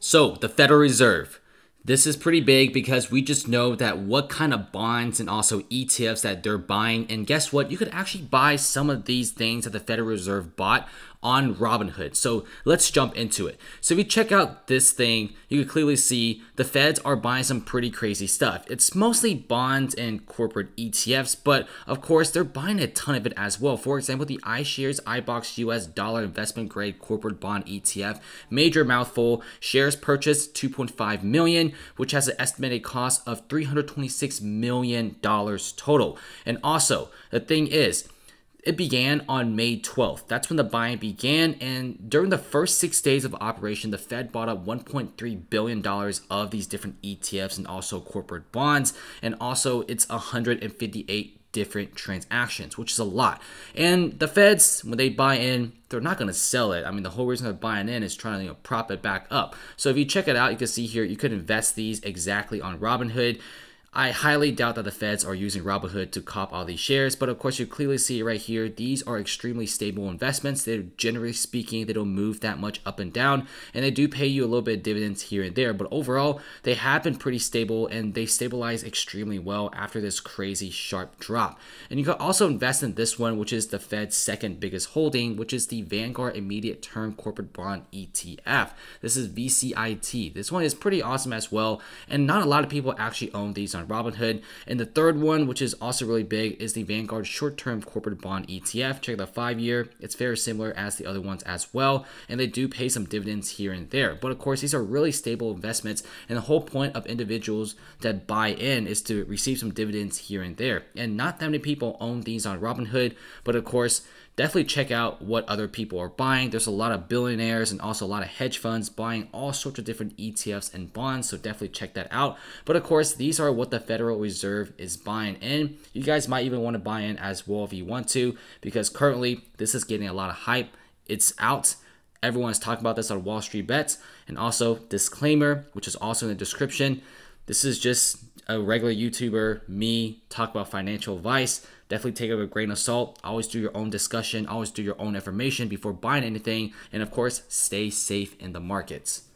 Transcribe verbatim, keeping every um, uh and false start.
So the Federal Reserve. This is pretty big because we just know that what kind of bonds and also E T Fs that they're buying. And guess what? You could actually buy some of these things that the Federal Reserve bought on Robinhood. So let's jump into it. So if you check out this thing, you can clearly see the Feds are buying some pretty crazy stuff. It's mostly bonds and corporate E T Fs, but of course they're buying a ton of it as well. For example, the iShares iBox U S dollar investment grade corporate bond E T F, major mouthful, shares purchased two point five million dollars. Which has an estimated cost of three hundred twenty-six million dollars total. And also, the thing is, it began on May twelfth. That's when the buying began. And during the first six days of operation, the Fed bought up one point three billion dollars of these different E T Fs and also corporate bonds. And also, it's one hundred fifty-eight different transactions, which is a lot. And the Feds, when they buy in, they're not going to sell it. I mean, the whole reason they're buying in is trying to, you know, prop it back up. So if you check it out, you can see here, you could invest these exactly on Robinhood. I highly doubt that the Feds are using Robinhood to cop all these shares, but of course you clearly see right here, these are extremely stable investments. They're generally speaking, they don't move that much up and down, and they do pay you a little bit of dividends here and there, but overall they have been pretty stable and they stabilize extremely well after this crazy sharp drop. And you can also invest in this one, which is the Fed's second biggest holding, which is the Vanguard Immediate Term Corporate Bond E T F. This is V C I T. This one is pretty awesome as well, and not a lot of people actually own these on Robinhood. And the third one, which is also really big, is the Vanguard Short-Term Corporate Bond E T F. Check out the five-year. It's very similar as the other ones as well, and they do pay some dividends here and there. But of course, these are really stable investments, and the whole point of individuals that buy in is to receive some dividends here and there. And not that many people own these on Robinhood, but of course, definitely check out what other people are buying. There's a lot of billionaires and also a lot of hedge funds buying all sorts of different E T Fs and bonds, so definitely check that out. But of course, these are what the Federal Reserve is buying in. You guys might even want to buy in as well if you want to, because currently this is getting a lot of hype. It's out. Everyone's talking about this on Wall Street Bets. And also, disclaimer, which is also in the description, this is just a regular YouTuber, me, talk about financial advice. Definitely take it with a grain of salt. Always do your own discussion. Always do your own information before buying anything. And of course, stay safe in the markets.